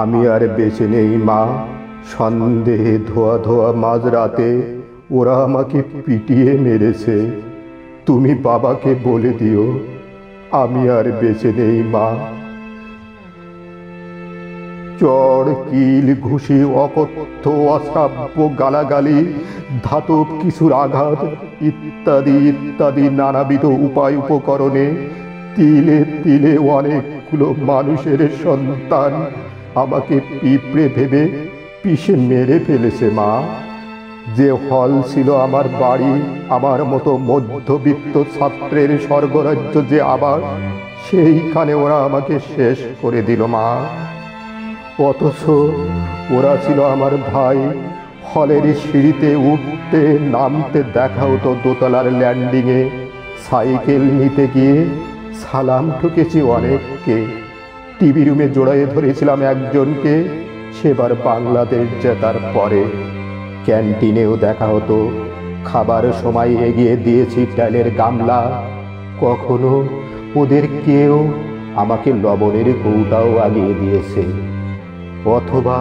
আমি আর বেঁচে নেই মা। সন্দেহে ধোয়া ধোয়া মাঝরাতে ওরা আমাকে পিটিয়ে মেরেছে। তুমি বাবাকে বলে দিও আমি আর বেঁচে নেই মা। চড় কিল ঘুষি অকথ্য অশ্রাব্য গালাগালি ধাতব কিছুর আঘাত ইত্যাদি ইত্যাদি নানাবিধ উপায় উপকরণে তিলে তিলে অনেকগুলো মানুষের সন্তান আমাকে পিঁপড়ে ভেবে পিষে মেরে ফেলেছে মা। যে হল ছিল আমার বাড়ি, আমার মতো মধ্যবিত্ত ছাত্রের স্বর্গরাজ্য যে আবার, সেইখানে ওরা আমাকে শেষ করে দিল মা। অথচ ওরা ছিল আমার ভাই। হলের সিঁড়িতে উঠতে নামতে দেখা হতো, দোতলার ল্যান্ডিংয়ে সাইকেল নিতে গিয়ে সালাম ঠুকেছি অনেককে। টিভি রুমে জড়ায়ে ধরেছিলাম একজনকে, সেবার বাংলাদেশ জেতার পরে। ক্যান্টিনেও দেখা হতো, খাবার সময় এগিয়ে দিয়েছি ডালের গামলা। কখনো ওদের কেউ আমাকে লবণের কৌটাও আগিয়ে দিয়েছে। অথবা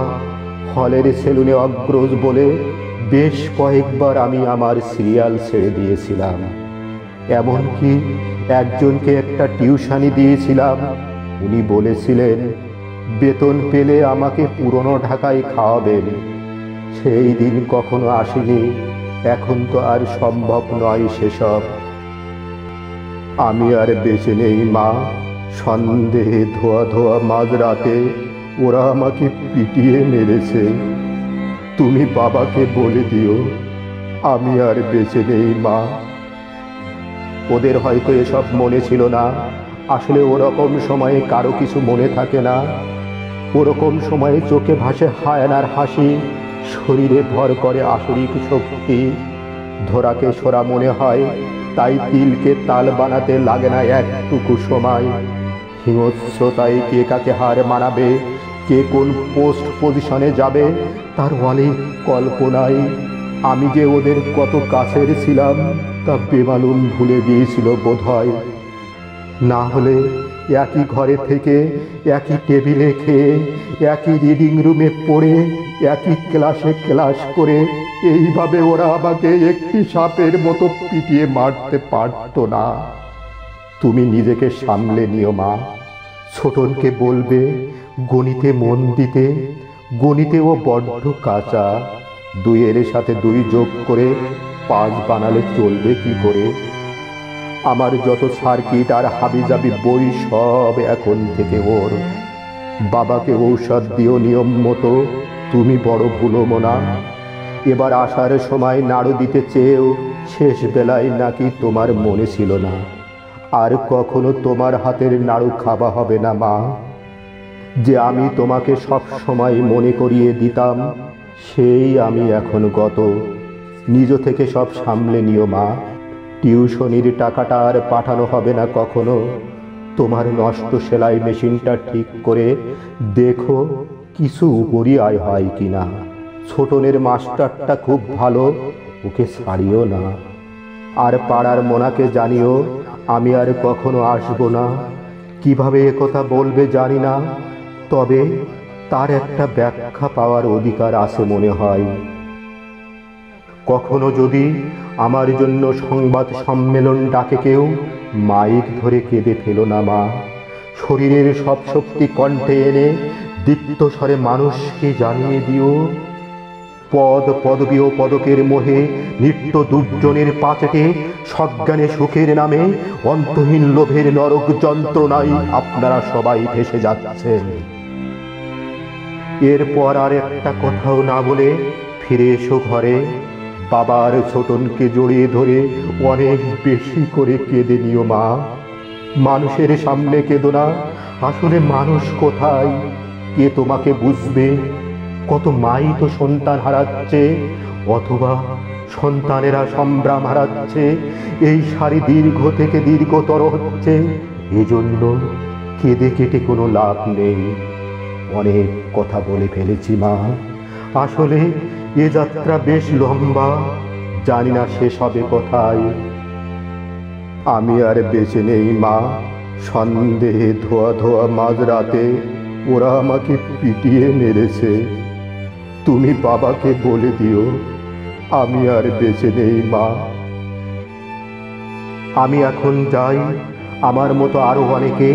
হলের সেলুনে অগ্রজ বলে বেশ কয়েকবার আমি আমার সিরিয়াল ছেড়ে দিয়েছিলাম। এমনকি একজনকে একটা টিউশনি দিয়েছিলাম। উনি বলেছিলেন বেতন পেলে আমাকে পুরনো ঢাকায় খাওয়াবেন। সেই দিন কখনো আসেনি। এখন তো আর সম্ভব নয় সেসব। আমি আর বেঁচে নেই মা। সন্দেহে ধোয়া ধোয়া মাঝরাতে ওরা আমাকে পিটিয়ে মেরেছে। তুমি বাবাকে বলে দিও আমি আর বেঁচে নেই মা। ওদের হয়তো এসব মনে ছিল না। আসলে ওরকম সময়ে কারো কিছু মনে থাকে না। ওরকম সময়ে চোখে ভাসে হায়ানার হাসি, শরীরে ভর করে আসরিক শক্তি। ধরাকে সরা মনে হয়, তাই তিলকে তাল বানাতে লাগে না একটুকু সময়। হিংস্রতায় কে কাকে হার মানাবে, কে কোন পোস্ট পজিশনে যাবে, তার অনেক কল্পনাই। আমি যে ওদের কত কাছের ছিলাম তা বেমালুম ভুলে গিয়েছিল বোধহয়। না হলে একই ঘরে থেকে, একই টেবিলে খেয়ে, একই রিডিং রুমে পড়ে, একই ক্লাসে ক্লাস করে, এইভাবে ওরা আমাকে একটি সাপের মতো পিটিয়ে মারতে পারত না। তুমি নিজেকে সামলে নিও মা। ছোটনকে বলবে গণিতে মন দিতে। গণিতে ও বড্ড কাঁচা। দুইয়ের সাথে দুই যোগ করে 5 বানালে চলবে কি করে? আমার যত সার্কিট আর হাবিজাবি বই সব এখন থেকে ওর। বাবাকে ঔষধ দিও নিয়ম মতো, তুমি বড় ভুলো না। এবার আসার সময় নাড়ু দিতে চেয়েও শেষ বেলায় নাকি তোমার মনে ছিল না। আর কখনো তোমার হাতের নাড়ু খাওয়া হবে না মা। যে আমি তোমাকে সব সময় মনে করিয়ে দিতাম, সেই আমি এখন গত। নিজ থেকে সব সামলে নিও মা। টিউশনির টাকাটা আর পাঠানো হবে না কখনো। তোমার নষ্ট সেলাই মেশিনটা ঠিক করে দেখো কিছু উপরই আয় হয় কি না। ছোটনের মাস্টারটা খুব ভালো, ওকে ছাড়িও না। আর পাড়ার মোনাকে জানিও আমি আর কখনো আসবো না। কিভাবে একথা বলবে জানি না, তবে তার একটা ব্যাখ্যা পাওয়ার অধিকার আছে মনে হয়। কখনো যদি আমার জন্য সংবাদ সম্মেলন ডাকে কেউ, মাইক ধরে কেঁদে ফেলো না মা। শরীরের সব শক্তি কণ্ঠে এনে দীপ্ত স্বরে মানুষকে জানিয়ে দিও। পদ পদবী ও পদকের মোহে নিত্য দুর্জনের পাচেটে সজ্ঞানে সুখের নামে অন্তহীন লোভের নরক যন্ত্রণায় আপনারা সবাই ভেসে যাচ্ছেন। এরপর আর একটা কথাও না বলে ফিরে এসো ঘরে। বাবার ছোটনকে জড়িয়ে ধরে অনেক বেশি করে কেঁদে নিও মা। মানুষের সামনে কেঁদো না। আসলে মানুষ কোথায়, কে তোমাকে বুঝবে? কত মাই তো সন্তান হারাচ্ছে, অথবা সন্তানেরা সম্ভ্রাম হারাচ্ছে। এই সারি দীর্ঘ থেকে দীর্ঘতর হচ্ছে। এজন্য কেঁদে কেটে কোনো লাভ নেই। অনেক কথা বলে ফেলেছি মা। আসলে এ যাত্রা বেশ লম্বা, জানি না শেষ হবে কোথায়। আমি আর বেঁচে নেই মা। সন্দেহে ধোয়া ধোয়া মাঝরাতে ओरा आमाके पिटिए मेरेछे तुमी बाबाके बोले दिओ आमी आर बेचे नेई मा। आमी एखन जाई आमार मतो आरो अनेके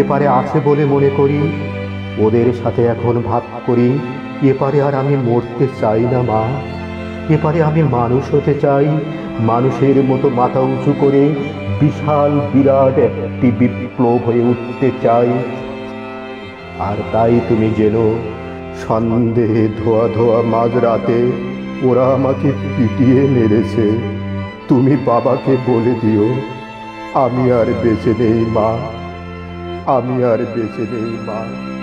एपारे आछे बोले मने करी ओदेर साथे एखन भाग करी एपारे आर आमी मरते चाई ना मा। एपारे आमी मानुष होते चाई मानुषेर मतो माथा उंचु करे विशाल बिराट एकटी विप्लव हये उठते चाई। आर ताई तुमी जेनो सन्देहे धोया धोया माझराते ओरा आमाके पिटिए मेरेछे तुमी बाबाके बोले दिओ आमी आर बेचे नेई मा।